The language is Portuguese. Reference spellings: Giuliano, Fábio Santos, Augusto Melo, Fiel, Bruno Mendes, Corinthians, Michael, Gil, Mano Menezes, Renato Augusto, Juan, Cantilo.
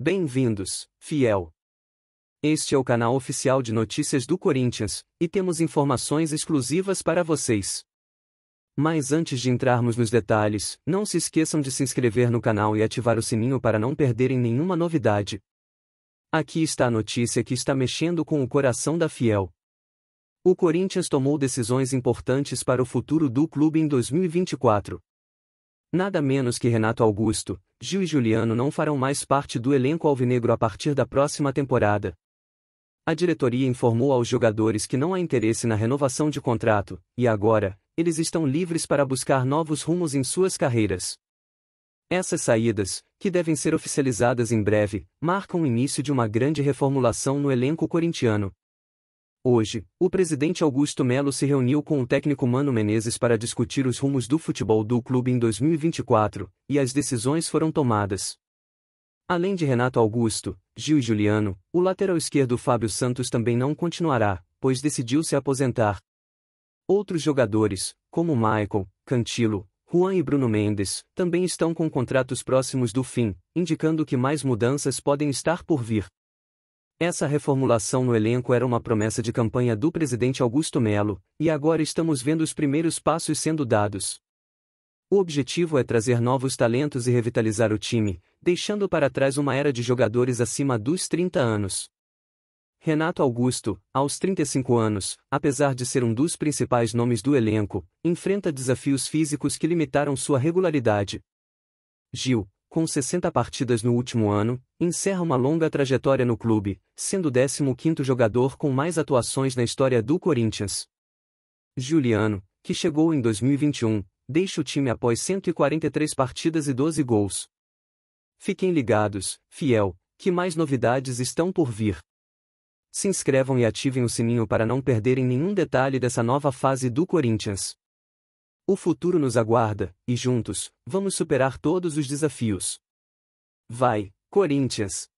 Bem-vindos, fiel! Este é o canal oficial de notícias do Corinthians, e temos informações exclusivas para vocês. Mas antes de entrarmos nos detalhes, não se esqueçam de se inscrever no canal e ativar o sininho para não perderem nenhuma novidade. Aqui está a notícia que está mexendo com o coração da fiel. O Corinthians tomou decisões importantes para o futuro do clube em 2024. Nada menos que Renato Augusto, Gil e Giuliano não farão mais parte do elenco alvinegro a partir da próxima temporada. A diretoria informou aos jogadores que não há interesse na renovação de contrato, e agora, eles estão livres para buscar novos rumos em suas carreiras. Essas saídas, que devem ser oficializadas em breve, marcam o início de uma grande reformulação no elenco corintiano. Hoje, o presidente Augusto Melo se reuniu com o técnico Mano Menezes para discutir os rumos do futebol do clube em 2024, e as decisões foram tomadas. Além de Renato Augusto, Gil e Giuliano, o lateral esquerdo Fábio Santos também não continuará, pois decidiu se aposentar. Outros jogadores, como Michael, Cantilo, Juan e Bruno Mendes, também estão com contratos próximos do fim, indicando que mais mudanças podem estar por vir. Essa reformulação no elenco era uma promessa de campanha do presidente Augusto Melo, e agora estamos vendo os primeiros passos sendo dados. O objetivo é trazer novos talentos e revitalizar o time, deixando para trás uma era de jogadores acima dos 30 anos. Renato Augusto, aos 35 anos, apesar de ser um dos principais nomes do elenco, enfrenta desafios físicos que limitaram sua regularidade. Gil, com 60 partidas no último ano, encerra uma longa trajetória no clube, sendo o 15º jogador com mais atuações na história do Corinthians. Giuliano, que chegou em 2021, deixa o time após 143 partidas e 12 gols. Fiquem ligados, fiel, que mais novidades estão por vir. Se inscrevam e ativem o sininho para não perderem nenhum detalhe dessa nova fase do Corinthians. O futuro nos aguarda, e juntos, vamos superar todos os desafios. Vai, Corinthians!